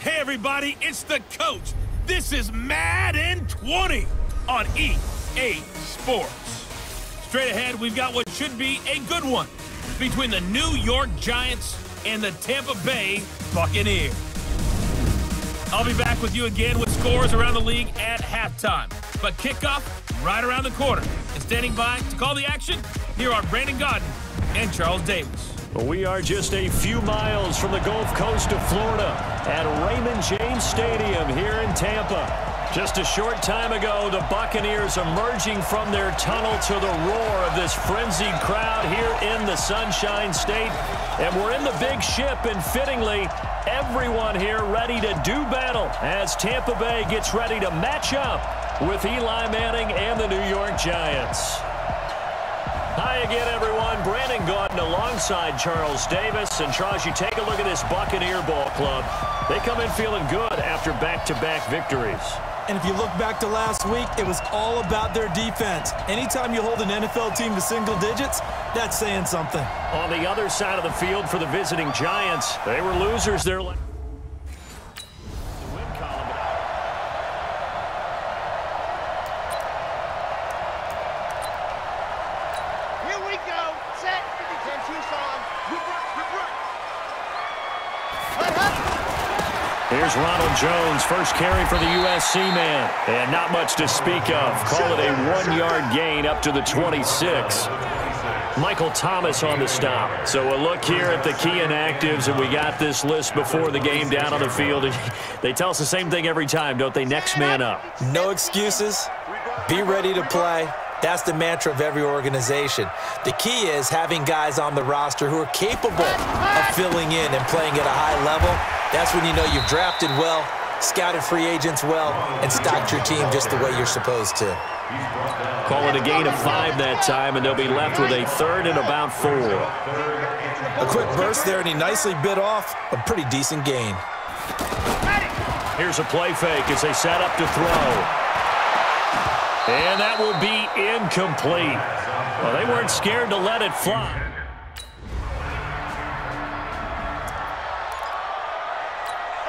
Hey everybody, it's the coach. This is Madden 20 on EA Sports. Straight ahead, we've got what should be a good one between the New York Giants and the Tampa Bay Buccaneers. I'll be back with you again with scores around the league at halftime. But kickoff right around the corner. And standing by to call the action, here are Brandon Godden and Charles Davis. We are just a few miles from the Gulf Coast of Florida at Raymond James Stadium here in Tampa. Just a short time ago, the Buccaneers emerging from their tunnel to the roar of this frenzied crowd here in the Sunshine State. And we're in the big ship, and fittingly, everyone here ready to do battle as Tampa Bay gets ready to match up with Eli Manning and the New York Giants. Hi again, everyone. Brandon Gordon alongside Charles Davis. And Charles, you take a look at this Buccaneer ball club. They come in feeling good after back-to-back victories. And if you look back to last week, it was all about their defense. Anytime you hold an NFL team to single digits, that's saying something. On the other side of the field for the visiting Giants, they were losers there. Here's Ronald Jones, first carry for the USC man. And not much to speak of. Call it a one-yard gain up to the 26. Michael Thomas on the stop. So a look here at the key inactives, and we got this list before the game down on the field. They tell us the same thing every time, don't they? Next man up. No excuses. Be ready to play. That's the mantra of every organization. The key is having guys on the roster who are capable of filling in and playing at a high level. That's when you know you've drafted well, scouted free agents well, and stocked your team just the way you're supposed to. Call it a gain of 5 that time, and they'll be left with a third and about 4. A quick burst there, and he nicely bit off a pretty decent gain. Here's a play fake as they set up to throw. And that will be incomplete. Well, they weren't scared to let it fly.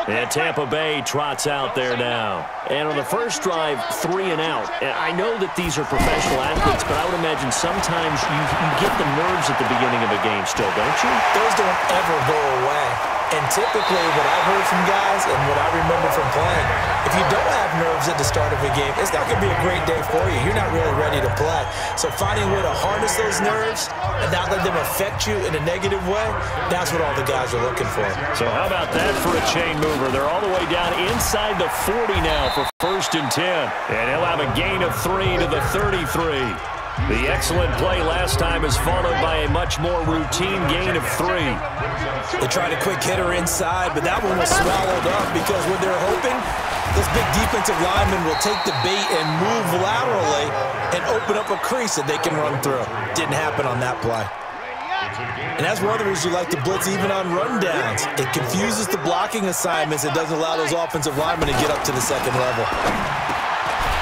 And Tampa Bay trots out there now. And on the first drive, 3 and out. And I know that these are professional athletes, but I would imagine sometimes you get the nerves at the beginning of a game still, don't you? Those don't ever go away. And typically what I've heard from guys and what I remember from playing, if you don't have nerves at the start of a game, it's not going to be a great day for you. You're not really ready to play. So finding a way to harness those nerves and not let them affect you in a negative way, that's what all the guys are looking for. So how about that for a chain mover? They're all the way down inside the 40 now for first and 10. And he'll have a gain of 3 to the 33. The excellent play last time is followed by a much more routine gain of 3. They tried a quick hitter inside, but that one was swallowed up because what they're hoping, this big defensive lineman will take the bait and move laterally and open up a crease that they can run through. Didn't happen on that play. And that's one of the reasons you like to blitz even on rundowns. It confuses the blocking assignments. It doesn't allow those offensive linemen to get up to the second level.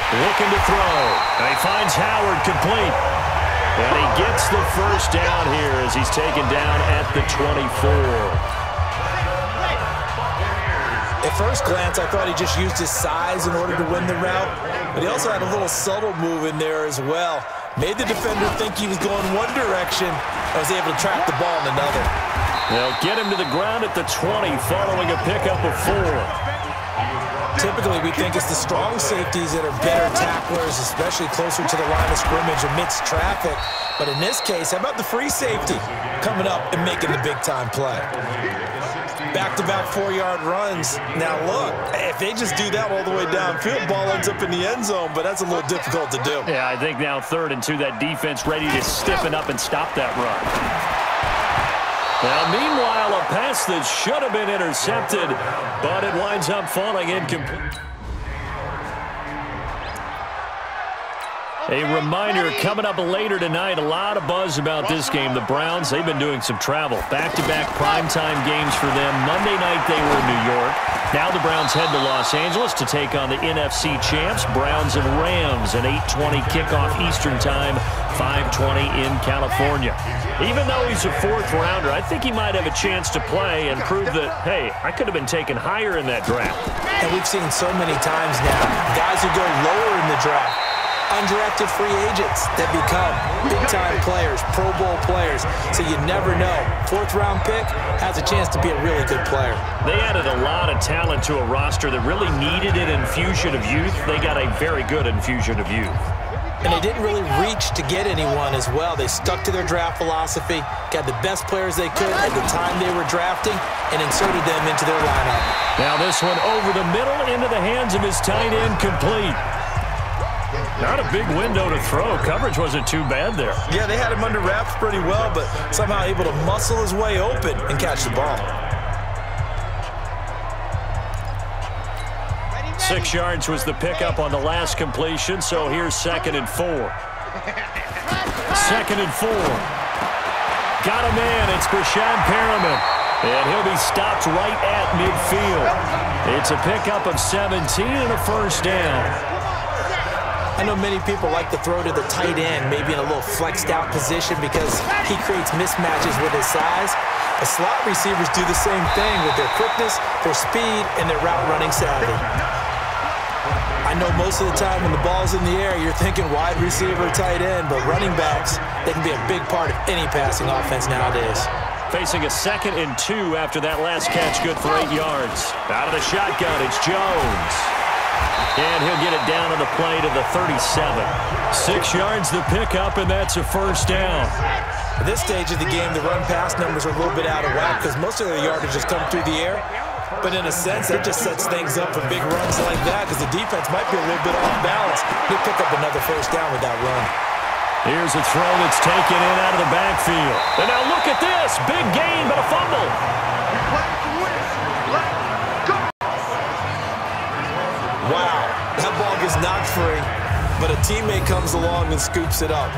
Looking to throw. And he finds Howard complete. And he gets the first down here as he's taken down at the 24. At first glance, I thought he just used his size in order to win the route. But he also had a little subtle move in there as well. Made the defender think he was going one direction. I was able to track the ball in another. They'll get him to the ground at the 20 following a pickup of 4. Typically, we think it's the strong safeties that are better tacklers, especially closer to the line of scrimmage amidst traffic. But in this case, how about the free safety coming up and making the big-time play? Back-to-back 4-yard runs. Now, look, if they just do that all the way downfield, ball ends up in the end zone, but that's a little difficult to do. Yeah, I think now 3rd and 2, that defense ready to stiffen up and stop that run. Now, meanwhile, a pass that should have been intercepted, but it winds up falling incomplete. A reminder coming up later tonight, a lot of buzz about this game. The Browns, they've been doing some travel. Back-to-back primetime games for them. Monday night they were in New York. Now the Browns head to Los Angeles to take on the NFC champs, Browns and Rams, an 8:20 kickoff Eastern time, 5:20 in California. Even though he's a fourth-rounder, I think he might have a chance to play and prove that, hey, I could have been taken higher in that draft. And we've seen so many times now, guys who go lower in the draft, undrafted free agents that become big-time players, Pro Bowl players, so you never know. Fourth-round pick has a chance to be a really good player. They added a lot of talent to a roster that really needed an infusion of youth. They got a very good infusion of youth. And they didn't really reach to get anyone as well. They stuck to their draft philosophy, got the best players they could at the time they were drafting, and inserted them into their lineup. Now this one over the middle, into the hands of his tight end, complete. Not a big window to throw. Coverage wasn't too bad there. Yeah, they had him under wraps pretty well, but somehow able to muscle his way open and catch the ball. 6 yards was the pickup on the last completion, so here's second and four. Second and four. Got a man. It's Breshad Perriman. And he'll be stopped right at midfield. It's a pickup of 17 and a first down. I know many people like to throw to the tight end, maybe in a little flexed out position because he creates mismatches with his size. The slot receivers do the same thing with their quickness, their speed, and their route running savvy. I know most of the time when the ball's in the air, you're thinking wide receiver, tight end, but running backs, they can be a big part of any passing offense nowadays. Facing a second and two after that last catch, good for 8 yards. Out of the shotgun, it's Jones. And he'll get it down on the play to the 37. 6 yards the pickup, and that's a first down. At this stage of the game, the run-pass numbers are a little bit out of whack because most of the yardage has come through the air. But in a sense, that just sets things up for big runs like that because the defense might be a little bit off balance. He'll pick up another first down with that run. Here's a throw that's taken in out of the backfield. And now look at this. Big gain, but a fumble. Wow, that ball gets knocked free, but a teammate comes along and scoops it up.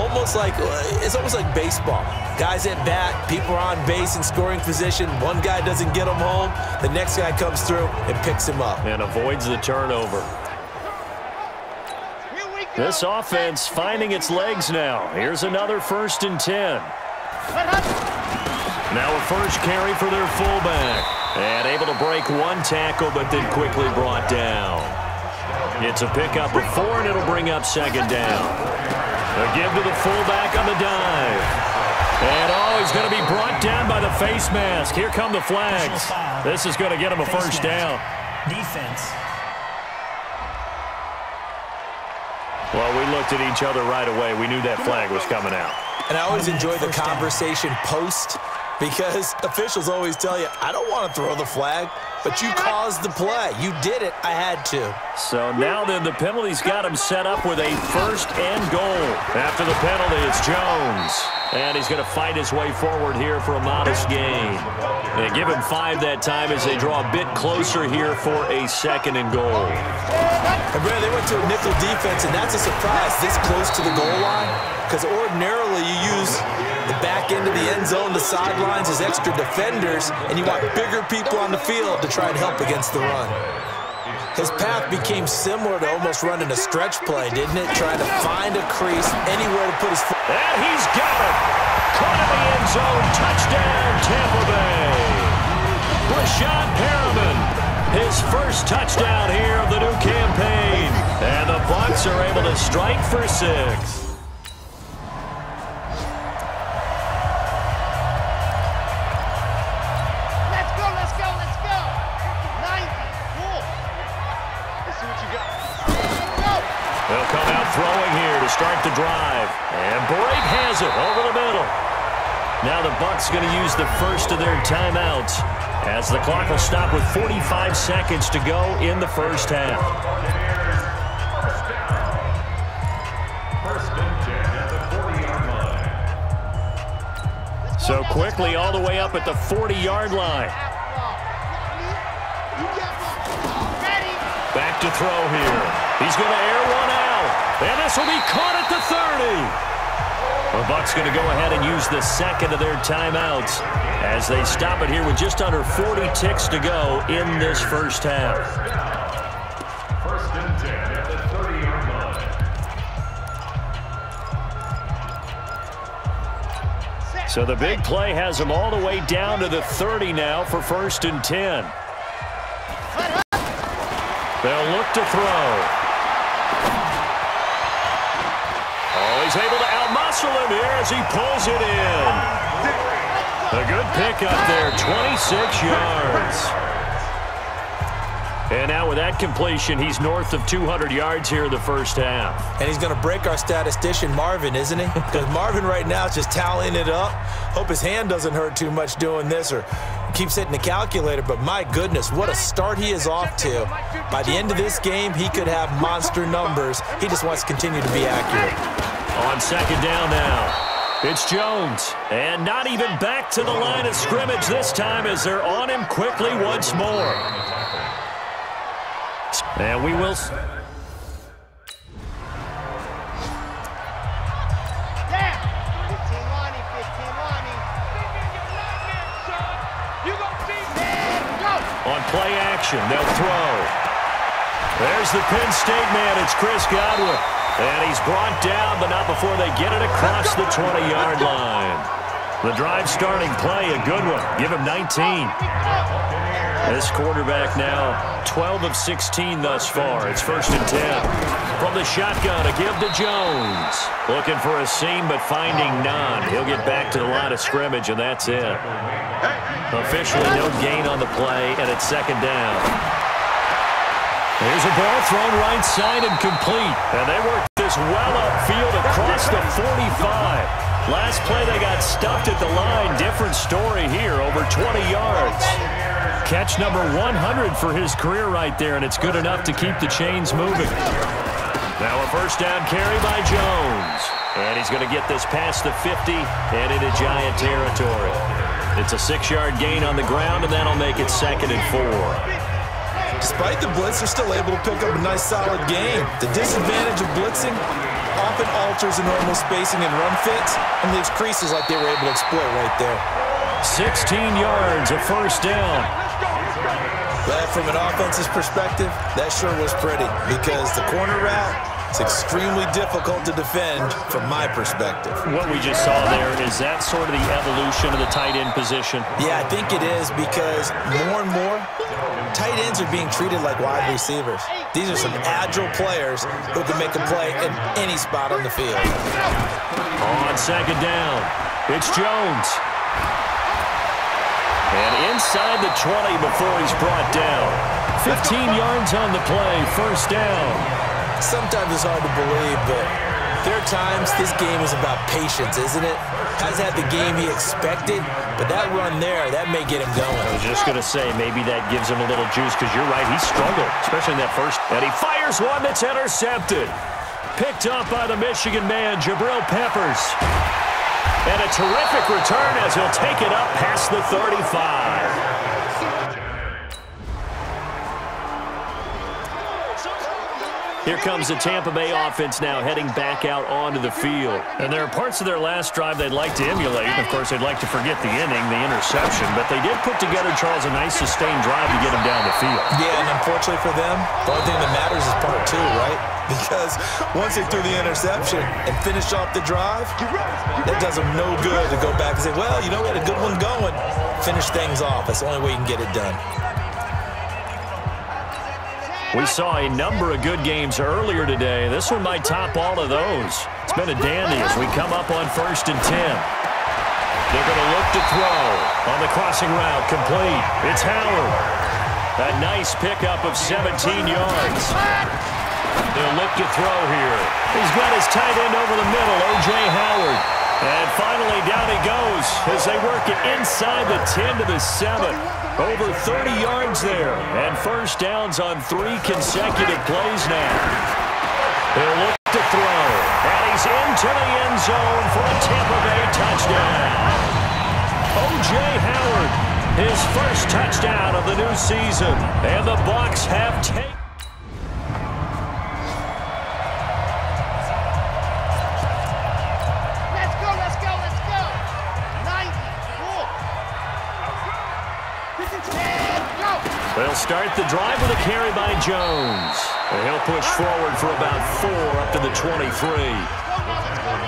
It's almost like baseball. Guys at bat, people are on base in scoring position. One guy doesn't get him home. The next guy comes through and picks him up. And avoids the turnover. This offense finding its legs now. Here's another first and 10. Now a first carry for their fullback. And able to break one tackle, but then quickly brought down. It's a pickup of four, and it'll bring up second down. A give to the fullback on the dive. And, oh, he's going to be brought down by the face mask. Here come the flags. This is going to get him a first down. Defense. Well, we looked at each other right away. We knew that flag was coming out. And I always enjoy the conversation post, because officials always tell you, I don't want to throw the flag, but you caused the play. You did it. I had to. So now then the penalty's got him set up with a first and goal. After the penalty, it's Jones. And he's going to fight his way forward here for a modest gain. They give him five that time as they draw a bit closer here for a second and goal. And Brad, they went to a nickel defense, and that's a surprise this close to the goal line. Because ordinarily you use the back end of the end zone, the sidelines as extra defenders, and you want bigger people on the field to try and help against the run. His path became similar to almost running a stretch play, didn't it? Trying to find a crease, anywhere to put his foot. And he's got it. Caught in the end zone. Touchdown, Tampa Bay. Breshad Perriman, his first touchdown here of the new campaign. And the Bucs are able to strike for six. Throwing here to start the drive. And Brake has it over the middle. Now the Bucs going to use the first of their timeouts as the clock will stop with 45 seconds to go in the first half. So quickly all the way up at the 40-yard line. Back to throw here. He's going to air one out. And this will be caught at the 30. The Bucs going to go ahead and use the second of their timeouts as they stop it here with just under 40 ticks to go in this first half. First and 10 at the 30-yard line. So the big play has them all the way down to the 30 now for first and 10. They'll look to throw. Oh, he's able to outmuscle him here as he pulls it in. A good pickup there, 26 yards. And now with that completion, he's north of 200 yards here in the first half. And he's going to break our statistician, Marvin, isn't he? Because Marvin right now is just tallying it up. Hope his hand doesn't hurt too much doing this or keeps hitting the calculator, but my goodness, what a start he is off to. By the end of this game, he could have monster numbers. He just wants to continue to be accurate. On second down now, it's Jones. And not even back to the line of scrimmage this time as they're on him quickly once more. And we will... Play action, they'll throw. There's the Penn State man, it's Chris Godwin. And he's brought down, but not before they get it across the 20-yard line. The drive starting play, a good one. Give him 19. This quarterback now 12 of 16 thus far. It's first and 10. From the shotgun, a give to Jones. Looking for a seam, but finding none. He'll get back to the line of scrimmage, and that's it. Officially no gain on the play, and it's second down. Here's a ball thrown right side and complete. And they work this well upfield across the 45. Last play they got stuffed at the line. Different story here, over 20 yards. Catch number 100 for his career right there, and it's good enough to keep the chains moving. Now a first down carry by Jones. And he's going to get this past the 50 and into Giant territory. It's a 6-yard gain on the ground, and that'll make it second and 4. Despite the blitz, they're still able to pick up a nice, solid gain. The disadvantage of blitzing often alters the normal spacing and run fits and leaves creases like they were able to exploit right there. 16 yards, a first down. Well, from an offense's perspective, that sure was pretty because the corner route, it's extremely difficult to defend from my perspective. What we just saw there, is that sort of the evolution of the tight end position? Yeah, I think it is because more and more tight ends are being treated like wide receivers. These are some agile players who can make a play in any spot on the field. On second down, it's Jones. And inside the 20 before he's brought down. 15 yards on the play, first down. Sometimes it's hard to believe, but there are times this game is about patience, isn't it? Has had the game he expected, but that run there, that may get him going. I was just going to say, maybe that gives him a little juice, because you're right, he struggled, especially in that first. And he fires one that's intercepted. Picked up by the Michigan man, Jabril Peppers. And a terrific return as he'll take it up past the 35. Here comes the Tampa Bay offense now heading back out onto the field. And there are parts of their last drive they'd like to emulate. Of course, they'd like to forget the inning, the interception. But they did put together, Charles, a nice sustained drive to get him down the field. Yeah, and unfortunately for them, the only thing that matters is part two, right? Because once they threw the interception and finished off the drive, that does them no good to go back and say, well, you know, we had a good one going. Finish things off. That's the only way you can get it done. We saw a number of good games earlier today. This one might top all of those. It's been a dandy as we come up on first and 10. They're going to look to throw on the crossing route. Complete. It's Howard. A nice pickup of 17 yards. They'll look to throw here. He's got his tight end over the middle, O.J. Howard. And finally down he goes as they work it inside the 10 to the 7. Over 30 yards there, and first downs on 3 consecutive plays now. They'll look to throw, and he's into the end zone for a Tampa Bay touchdown. O.J. Howard, his first touchdown of the new season, and the Bucs have taken... They'll start the drive with a carry by Jones. And he'll push forward for about 4 up to the 23.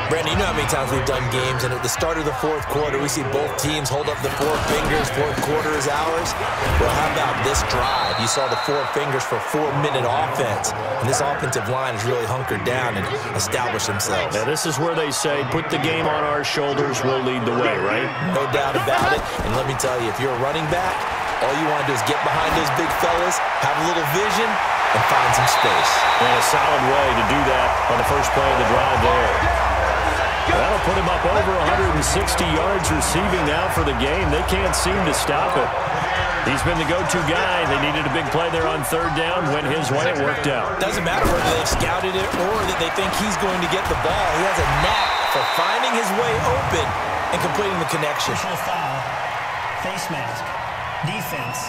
Brandon, you know how many times we've done games, and at the start of the fourth quarter, we see both teams hold up the four fingers. Fourth quarter is ours. Well, how about this drive? You saw the four fingers for 4-minute offense, and this offensive line is really hunkered down and established themselves. Now, this is where they say, put the game on our shoulders, we'll lead the way, right? No doubt about it, and let me tell you, if you're a running back, all you want to do is get behind those big fellas, have a little vision, and find some space. And a solid way to do that on the first play of the drive there. That'll put him up over 160 yards receiving now for the game. They can't seem to stop it. He's been the go-to guy. They needed a big play there on third down. Went his way. It worked out. Doesn't matter whether they've scouted it or that they think he's going to get the ball. He has a knack for finding his way open and completing the connection. Foul, face mask, defense.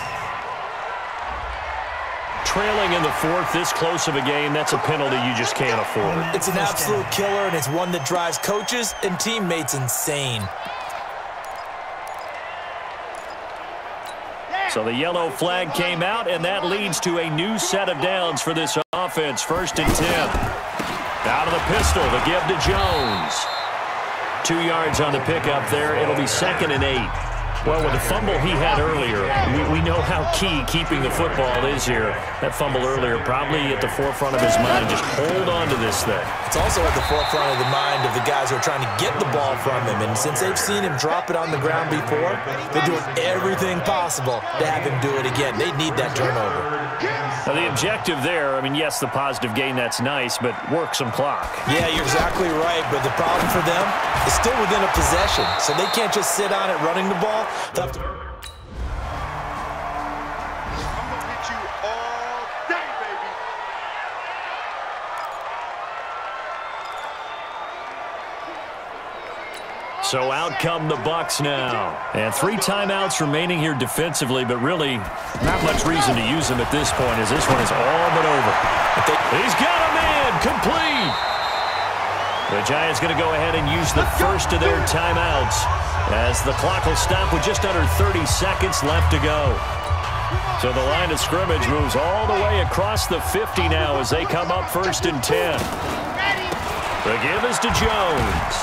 Trailing in the fourth, this close of a game, that's a penalty you just can't afford. It's an absolute killer, and it's one that drives coaches and teammates insane. So the yellow flag came out, and that leads to a new set of downs for this offense. 1st and 10. Out of the pistol, the give to Jones. 2 yards on the pickup there. It'll be 2nd and 8. Well, with the fumble he had earlier, we know how key keeping the football is here. That fumble earlier probably at the forefront of his mind. Just hold on to this thing. It's also at the forefront of the mind of the guys who are trying to get the ball from him. And since they've seen him drop it on the ground before, they're doing everything possible to have him do it again. They need that turnover. Now, the objective there, I mean, yes, the positive gain, that's nice, but work some clock. Yeah, you're exactly right, but the problem for them is still within a possession, so they can't just sit on it running the ball. Tough. I'm gonna hit you all day, baby. So out come the Bucs now. And 3 timeouts remaining here defensively, but really not much reason to use them at this point as this one is all but over. He's got a man complete. The Giants going to go ahead and use the first of their timeouts, as the clock will stop with just under 30 seconds left to go. So the line of scrimmage moves all the way across the 50 now as they come up 1st and 10. The give is to Jones.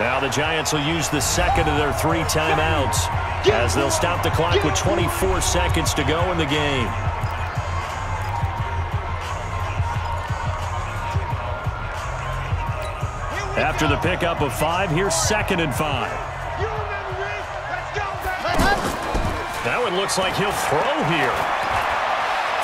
Now the Giants will use the 2nd of their 3 timeouts as they'll stop the clock with 24 seconds to go in the game. After the pickup of 5, here's 2nd and 5. Now it looks like he'll throw here.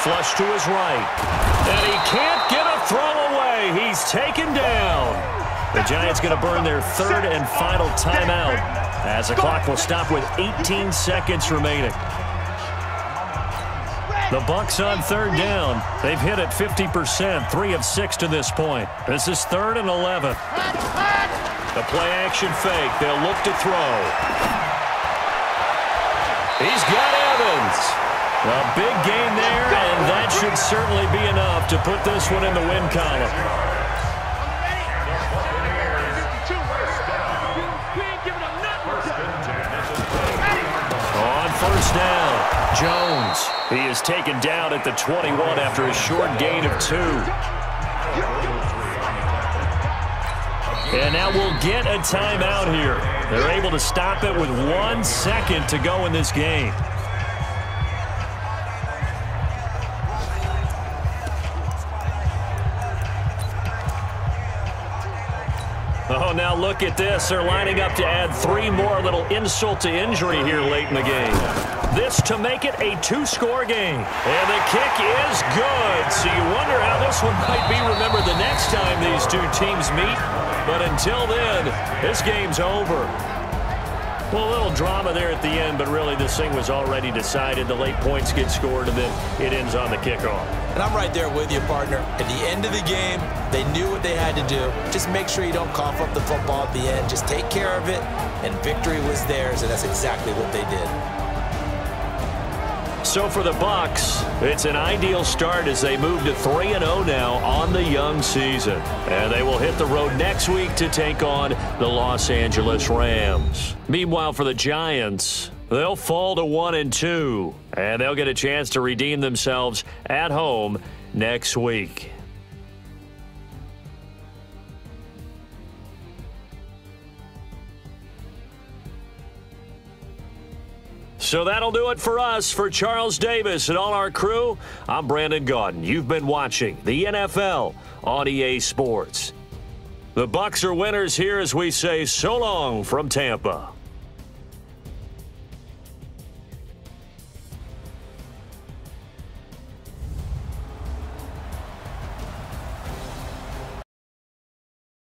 Flush to his right. And he can't get a throw away. He's taken down. The Giants going to burn their 3rd and final timeout as the clock will stop with 18 seconds remaining. The Bucs on 3rd down. They've hit it 50%, 3 of 6 to this point. This is 3rd and 11. The play-action fake. They'll look to throw. He's got Evans. A big gain there, and that should certainly be enough to put this one in the win column. Down. Jones. He is taken down at the 21 after a short gain of 2. And now we'll get a timeout here. They're able to stop it with 1 second to go in this game. Oh, now look at this. They're lining up to add 3 more. A little insult to injury here late in the game. This to make it a 2-score game. And the kick is good. So you wonder how this one might be remembered the next time these two teams meet. But until then, this game's over. Well, a little drama there at the end, but really this thing was already decided. The late points get scored, and then it ends on the kickoff. And I'm right there with you, partner. At the end of the game, they knew what they had to do. Just make sure you don't cough up the football at the end. Just take care of it, and victory was theirs, and that's exactly what they did. So for the Bucs, it's an ideal start as they move to 3-0 now on the young season. And they will hit the road next week to take on the Los Angeles Rams. Meanwhile, for the Giants, They'll fall to 1-2, and they'll get a chance to redeem themselves at home next week. So that'll do it for us. For Charles Davis and all our crew, I'm Brandon Gaudin. You've been watching the NFL on EA Sports. The Bucs are winners here as we say so long from Tampa.